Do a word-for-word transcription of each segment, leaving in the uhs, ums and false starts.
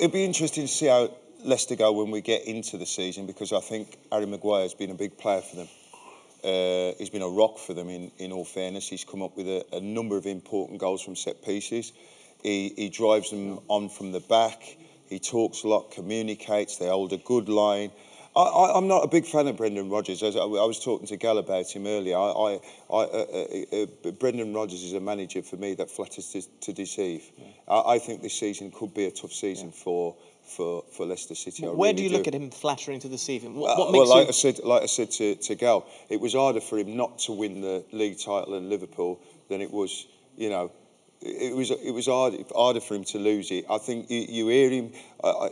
It'd be interesting to see how Leicester go when we get into the season, because I think Harry Maguire has been a big player for them. Uh, he's been a rock for them, in, in all fairness. He's come up with a, a number of important goals from set pieces. He, he drives them on from the back. He talks a lot, communicates. They hold a good line. I, I, I'm not a big fan of Brendan Rodgers. As I, I was talking to Gale about him earlier. I, I, I, uh, uh, uh, Brendan Rodgers is a manager for me that flatters to, to deceive. Yeah. I, I think this season could be a tough season yeah. for. For, for Leicester City. Well, where really do you do. look at him flattering to deceive him? What, what makes well, like you... I said, like I said to, to Gale, it was harder for him not to win the league title in Liverpool than it was, you know, it was it was hard, harder for him to lose it. I think you, you hear him, uh,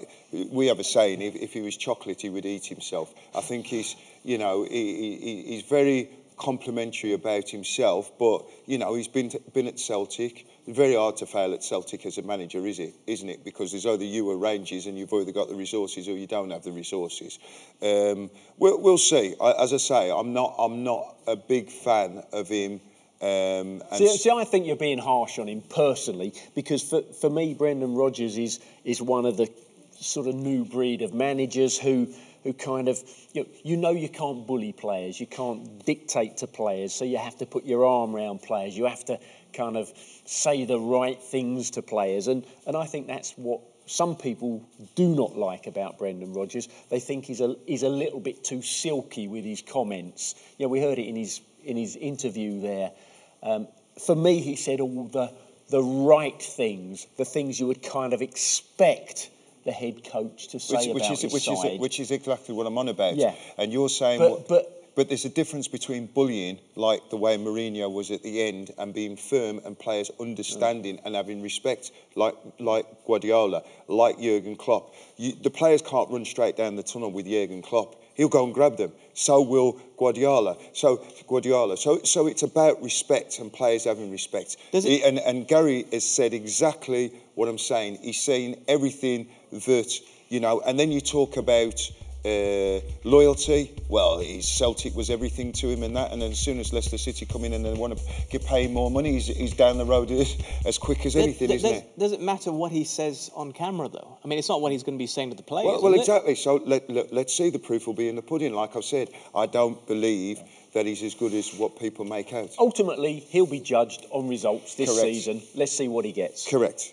we have a saying, if, if he was chocolate, he would eat himself. I think he's, you know, he, he, he's very complimentary about himself, but, you know, he's been, been at Celtic. Very hard to fail at Celtic as a manager, is it? Isn't it? Because there's either you or Rangers, and you've either got the resources or you don't have the resources. Um, we'll, we'll see. I, as I say, I'm not. I'm not a big fan of him. Um, and see, see, I think you're being harsh on him personally, because for for me, Brendan Rodgers is is one of the sort of new breed of managers who. Who kind of, you know, you know you can't bully players, you can't dictate to players, so you have to put your arm around players, you have to kind of say the right things to players. And, and I think that's what some people do not like about Brendan Rodgers. They think he's a, he's a little bit too silky with his comments. You know, we heard it in his, in his interview there. Um, for me, he said all the, the right things, the things you would kind of expect the head coach to say which, about which is, his which side. Is, which is exactly what I'm on about. Yeah. And you're saying... But, what, but, but there's a difference between bullying, like the way Mourinho was at the end, and being firm and players understanding mm. and having respect, like, like Guardiola, like Jurgen Klopp. You, the players can't run straight down the tunnel with Jurgen Klopp. He'll go and grab them. So will Guardiola. So Guardiola. So so it's about respect and players having respect. Does it... he, and, and Gary has said exactly what I'm saying. He's saying everything... that, you know, and then you talk about uh, loyalty. Well, his Celtic was everything to him and that, and then as soon as Leicester City come in and they want to pay him more money, he's, he's down the road as, as quick as anything, does, isn't does, it? Does it matter what he says on camera, though? I mean, it's not what he's going to be saying to the players. Well, well exactly. So let, let, let's see. The proof will be in the pudding. Like I've said, I don't believe that he's as good as what people make out. Ultimately, he'll be judged on results this Correct. season. Let's see what he gets. Correct.